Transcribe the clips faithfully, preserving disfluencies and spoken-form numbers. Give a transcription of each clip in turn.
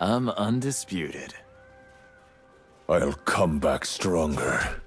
I'm undisputed. I'll come back stronger.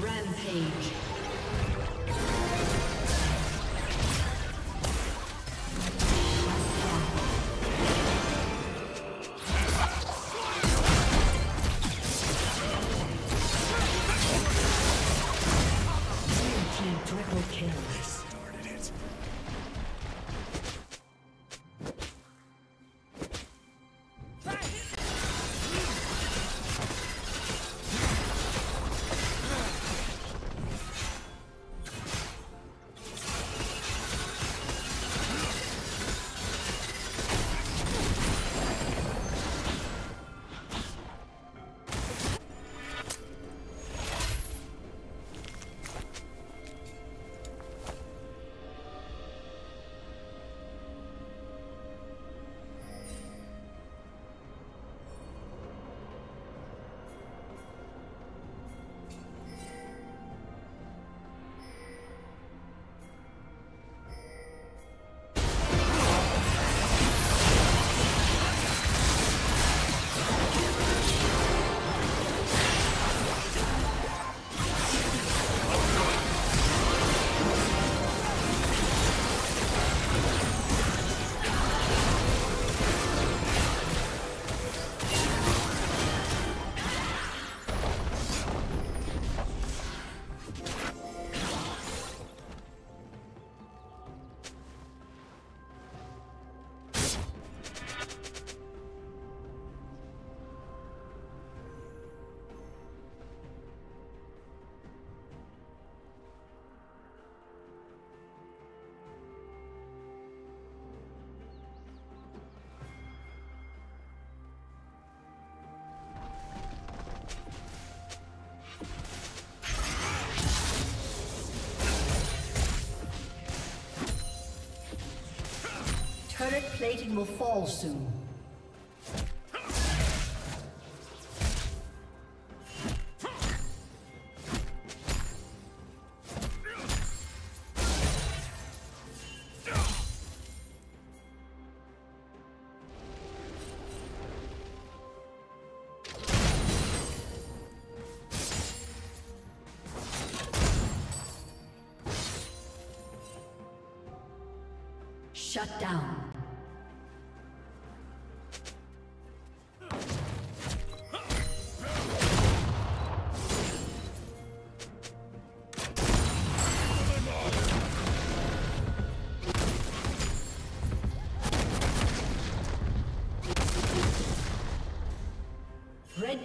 Rampage. Turret plating will fall soon. Shut down. Red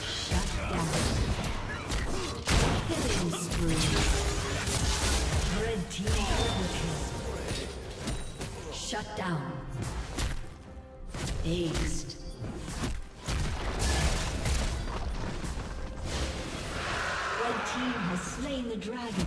Shut down. Killing spree. Red Team double kill. Shut down. Aced. Red Team has slain the dragon.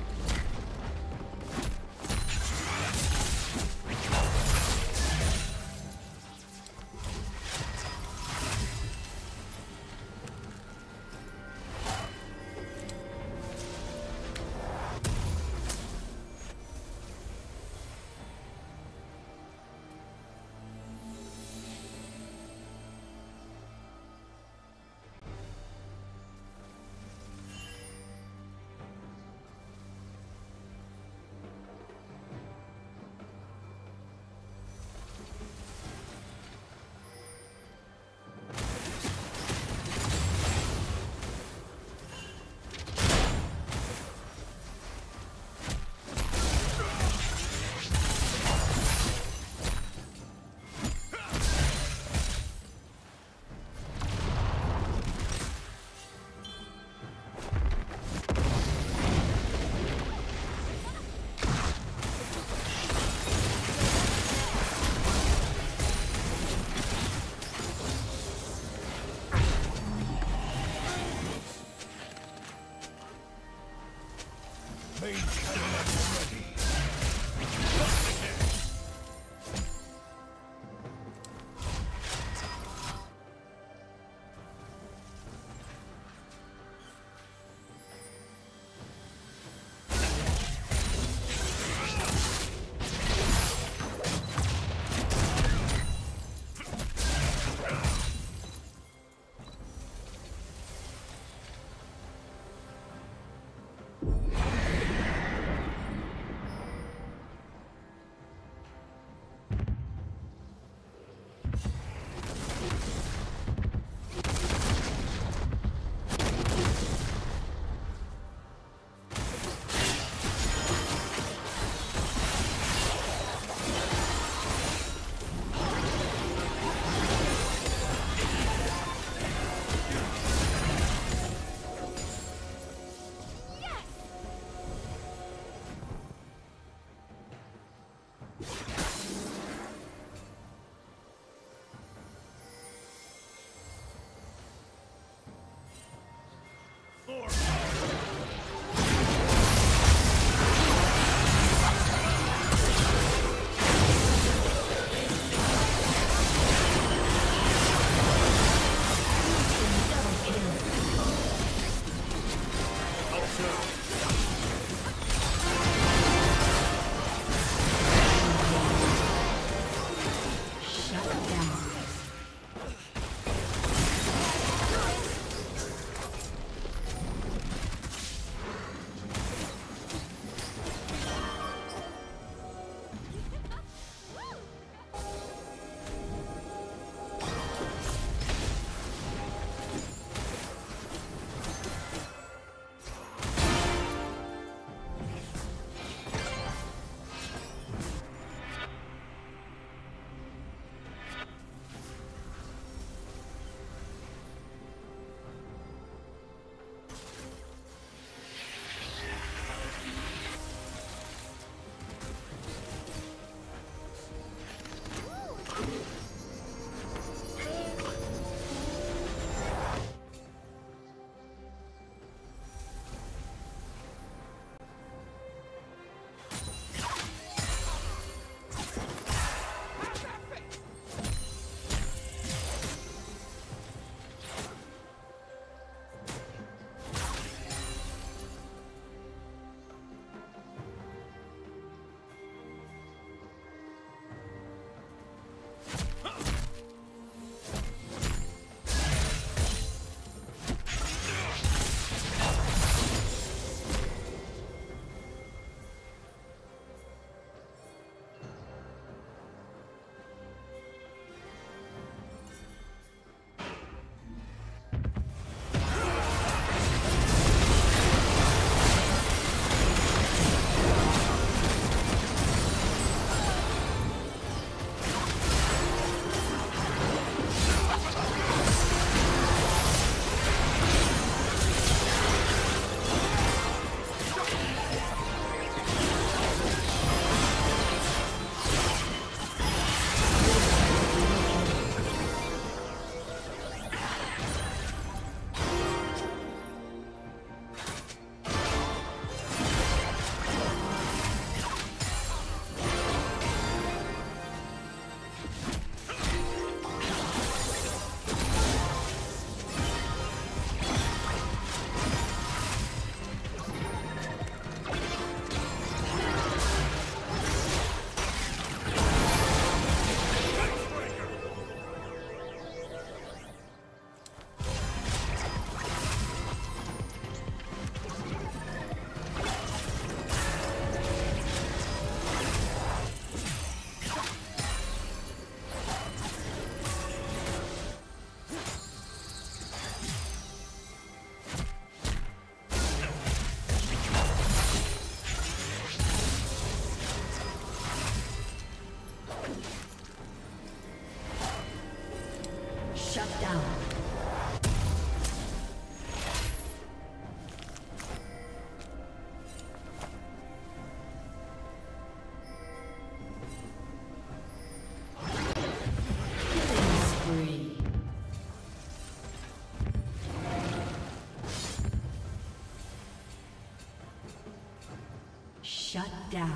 Shut down.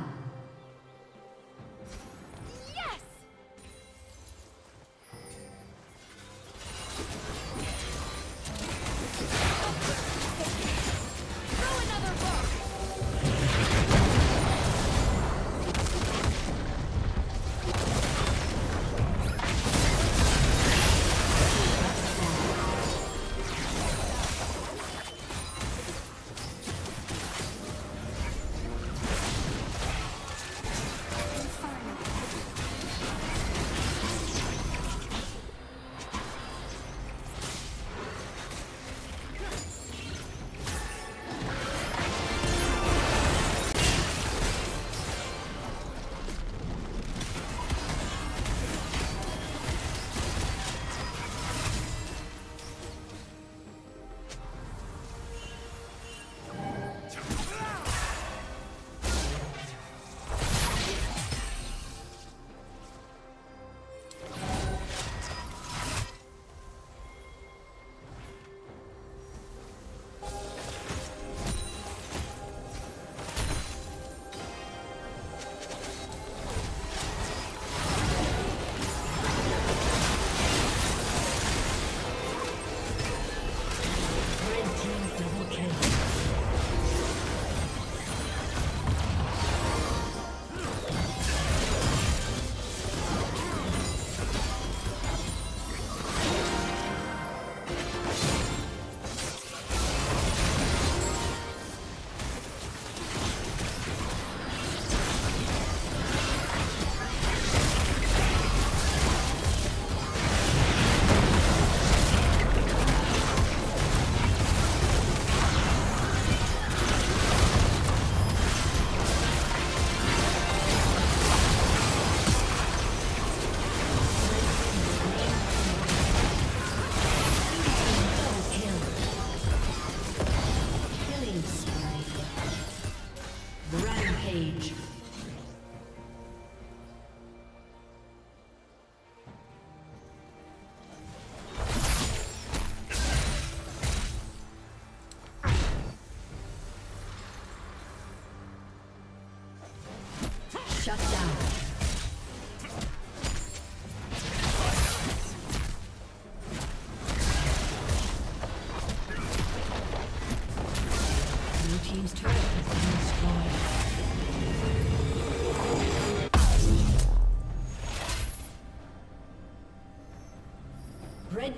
Red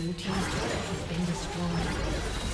Blue team's turret has been destroyed.